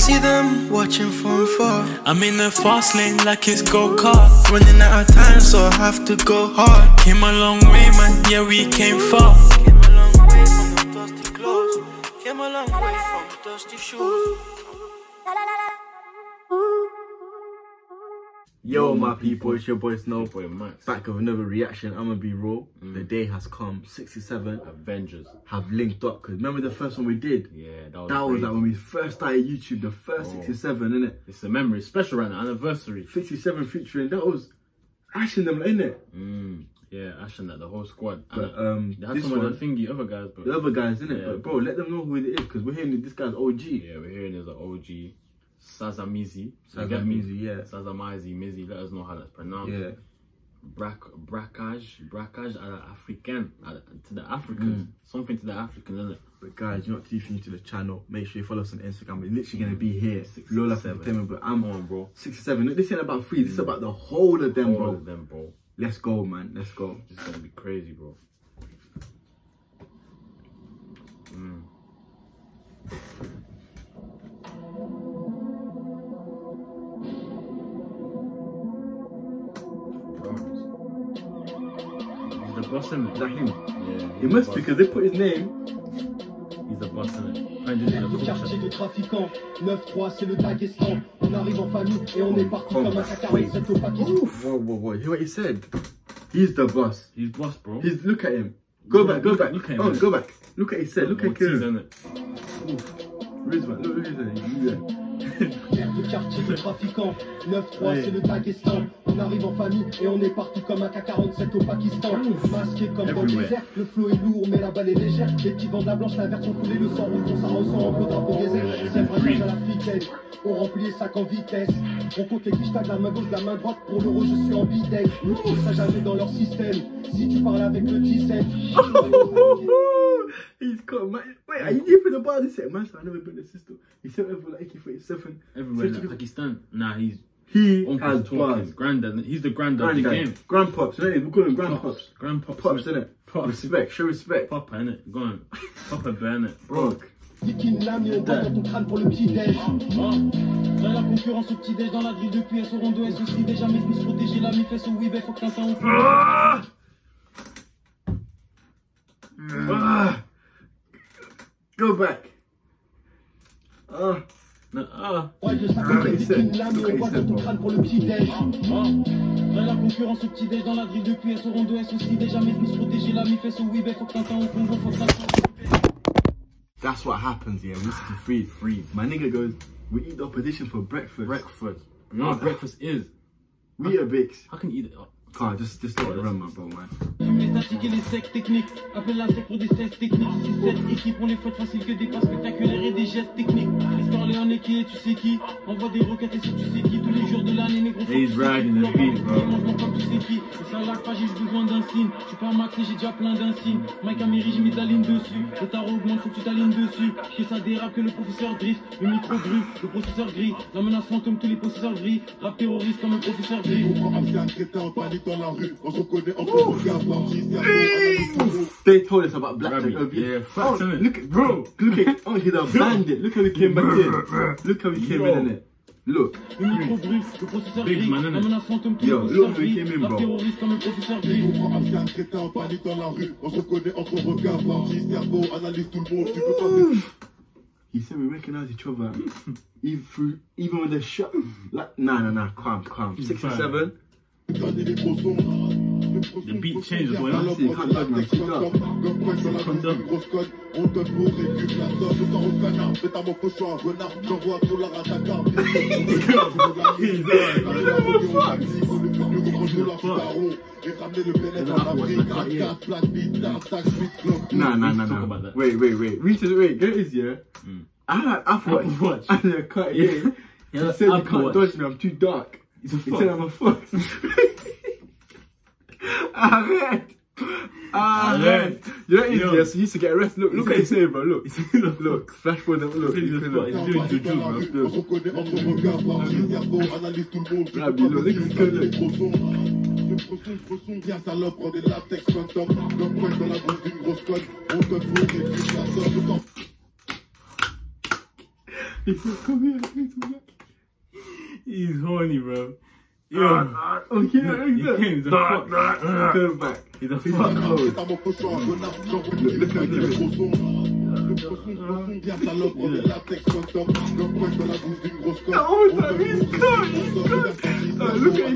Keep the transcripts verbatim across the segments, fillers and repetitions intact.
see them watching from afar. I'm in the fast lane like it's go-kart. Running out of time, so I have to go hard. Came a long way, man, yeah, we came far. Came a long way from the dusty clothes. Came a long way from the dusty shoes. Yo, my people, it's your boy Snowboy Max, back with another reaction. I'ma be raw. Mm. The day has come. six seven Avengers have linked up. Cause remember the first one we did? Yeah, that was that was like when we first started YouTube. The first oh. six seven, innit? It's a memory, special right now, anniversary. six seven featuring, that was Ash and them, innit? Mm. Yeah, Ash and that, the whole squad. But um, they had some of the thingy other guys, bro. The other guys, innit? Yeah. But bro, let them know who it is, cause we're hearing this guy's O G. Yeah, we're hearing there's an O G. Sazamyzy, Sazamyzy, yeah. Sazamyzy, Mizzy, let us know how that's pronounced. Yeah. Brac braquage, braquage à la Africaine, to the Africans, mm. something to the Africans, isn't it? But guys, you're not too new to the channel. Make sure you follow us on Instagram. We're literally gonna be here. Lola Entertainment, but I'm on, bro. six seven. This ain't about free. This is mm. about the whole of them, whole bro. Of them, bro. Let's go, man. Let's go. This is gonna be crazy, bro. Mm. Boss in it. Is that him? Yeah. It must be because they put his name. He's the boss in it. Le quartier de trafiquants, neuf trois c'est le Daghestan. On arrive en famille et on est parti comme un sac à sept au Pakistan. Whoa, whoa, whoa. Hear what he said? He's the boss. He's boss, bro. He's, look at him. Go yeah, back, go look, back. Look at him. Oh, go back. Look at he said. Look at him. Rizwan, look at him. Le quartier de trafiquants, neuf trois c'est le Daghestan. On arrive en famille et on est parti comme un K quarante-sept au Pakistan. Masqué comme dans le désert, le flot est lourd mais la balle est légère. Les petits vents de la blanche, la version coulée, le sang rouge, on s'arrosant en bleu drapeau désert. C'est un braquage à l'africaine, on remplit les sacs en vitesse. On compte les fiches de la main gauche, de la main droite, pour l'euro je suis en bidec. Le truc ça jamais dans leur système, si tu parles avec le dix-sept. He's got man. Wait, are you here for the bar? He said, man, I've never been a sister. He said, over like A K forty-seven. Everywhere in like Pakistan. Nah, he's. He has bars. Granddad. He's the granddad of the game. Grandpops, innit? We're calling grandpops. Grandpops. Pops, innit? Pops. Respect, show respect. Papa, innit? Go on. Papa Bear, innit? Bro. Il kine l'âme et on tape dans ton crâne pour le petit-déj. Dans la concurrence au petit-déj, dans la grille de Q S, au rondo S aussi. Déjà, mais je me suis protégé la mi-fesse au Weebay, faut que t'as ça. Ah. Go back. Ah. No, ah. Ouais, je sais que tu es une lame et on voit dans ton crâne pour le petit-déj. Dans la concurrence au petit-déj, dans la grille de Q S, au rondo S aussi. Déjà, mais je me suis protégé la mi-fesse au Weebay, faut que t'as ça au combo, faut que t'as ça au Weebay. That's what happens here. We used to free, free. My nigga goes, we eat the opposition for breakfast. Breakfast. You know what breakfast is? We are bakes. How can you eat it up? Can't, just, just let it run, my bro, man. He's riding the beat, bro. They told us about black Rabbit. Jack. Yeah, oh, look at bro, look at oh he's a bandit. Look how he came back in. Look how he came Yo. in it. Look. Big man, innit? Yo, look how he came in, bro. He said we recognize each other even through even with the shot. Like nah nah nah calm calm. Six and seven. The beat changes when I see it. Cut down, man. Cut down. Cut down. Nah, nah, nah, nah. Wait, wait, wait. Wait, wait. Get this, yeah? I have Apple Watch. I have a cut, yeah. He said you can't dodge me. I'm too dark. He's a fuck. He said I'm a fuck. Arrête! Arrête! You know, India, yeah. so you used to get arrested. Look, look what he's saying, bro. Look, look, flash forward, look. He's doing juju, bro. Look, look, look. Look, look, look. Come here, come here. He's horny, bro. Yo, uh, uh, okay, no, exactly. He came, he's a fuck. He back. He's a fuck mode. Look, de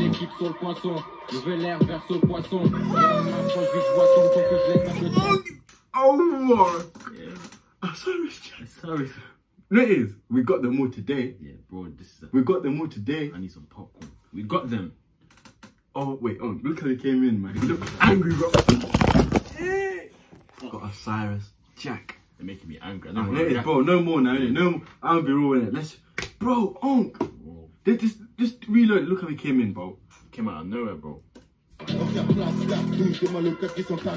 équipe sur le poisson, nouvelle air vers ce poisson. Il y a une main proche du poisson, tant que je l'ai pas de temps. Oh, yeah. I'm sorry, I'm sorry. No, it is. We got them all today. Yeah, bro, this is. A... We got them all today. I need some popcorn. We got them. Oh wait, oh look how they came in, man. He looked angry, bro. Got Osiris, Jack. They're making me angry. I don't know. It is, bro. No more now. Yeah. No, I'll be rolling it. Let's, bro. Oh, they just, just reload. Look how they came in, bro. Came out of nowhere, bro. How old is my man? Looks nineteen, bro.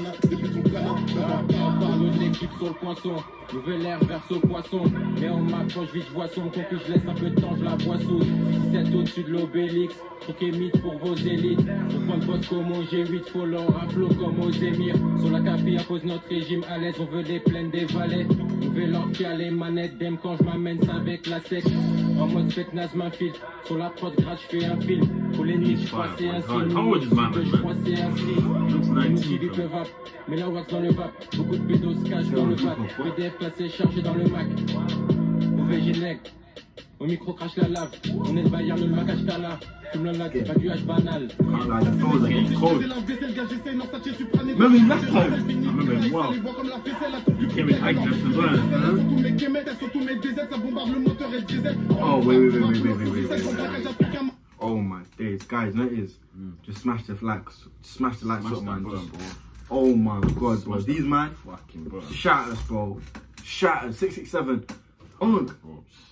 Mais là, on voit que dans le vape, beaucoup de pédos se cachent dans le vape. B D F placé, chargé dans le Mac. Au V G N E C, au micro crache la lave. On est le Bayern, le Mac Ashtala. Tout le monde, c'est pas du H banal. Même une last time. Wow. You came in high-class as well. Oh, wait, wait, wait, wait, wait, wait, wait, wait. Oh my days, guys, no it is. Mm. Just smash the flags, smash the lights smash up, man. Bro. Just, oh my god, bro. These man, shout us, bro. Shout us, six six seven. Oh,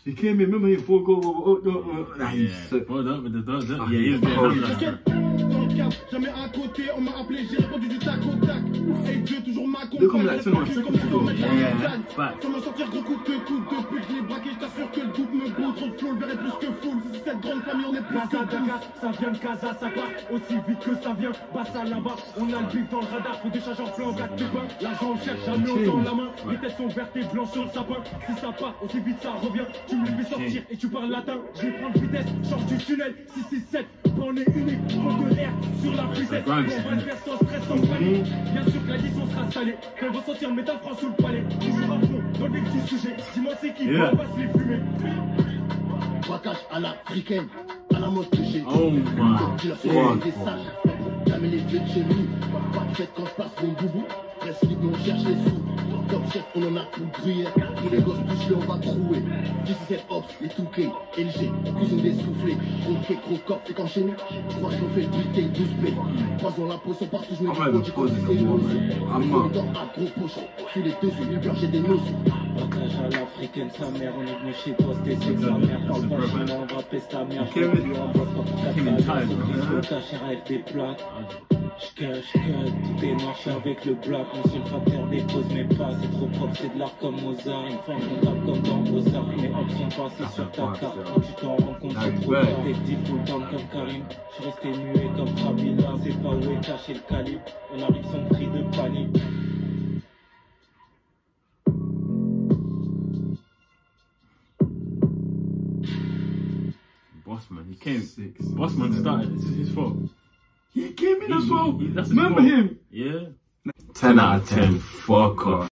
he came in, remember he four goal. Oh, oh, oh, oh. Nah, he's yeah. Sick. Well done with the does, yeah, he is dead. Vite ça revient, tu me fais sortir et tu parles latin. Je vais prendre vitesse, change du tunnel. six six sept, on est unique, on de l'air sur la fusette. On va le faire sans stress, sans panique. Bien sûr que la licence sera salée. Quand ils vont sortir métal franc sous le palais, toujours à fond, dans le vif du sujet. Dis-moi c'est qui, on va se les fumer. Braquage à l'africaine, à la mode touchée. Oh my god. Jamais les yeux de chez nous, pas de fête quand je passe mon boubou. Reste libre, on cherche les sous. Comme chef, on en a pour gruyère. Tous les gosses touchés, on va trouer. dix-sept hops, les touquets, L G, cuisine dessoufflée. Croquet, crocoff, et quand chez nous, trois chauffés, huit et douze P. Trois dans la poisson, partout, je me dis que tu connais c'est une osée. Je suis dans un gros pochon, tu les deux sous, le j'ai des notions. Braquage à l'africaine, sa mère, on est venu chez toi, c'était sec, sa mère. Parle pas chez moi, on va pester ta mère. Je lui embrasse pas toute la famille, on se cache, elle rêve des plaques. J'cut, j'cut, tout est marché avec le black. Monsieur le facteur dépose mes pas. C'est trop propre, c'est de l'art comme Mozart. Une forme comptable comme dans Mozart. Mes hops sont passés sur ta carte. Quand tu t'en rends compte, c'est trop tard. T'es petit full down comme Karim. J'suis resté muet comme Kabila. C'est pas où est caché le calibre. On arrive sans cri de panique. Bossman, he came. Bossman started, this is his fault. He came in as well. Remember him? Yeah. ten out of ten. Fuck off.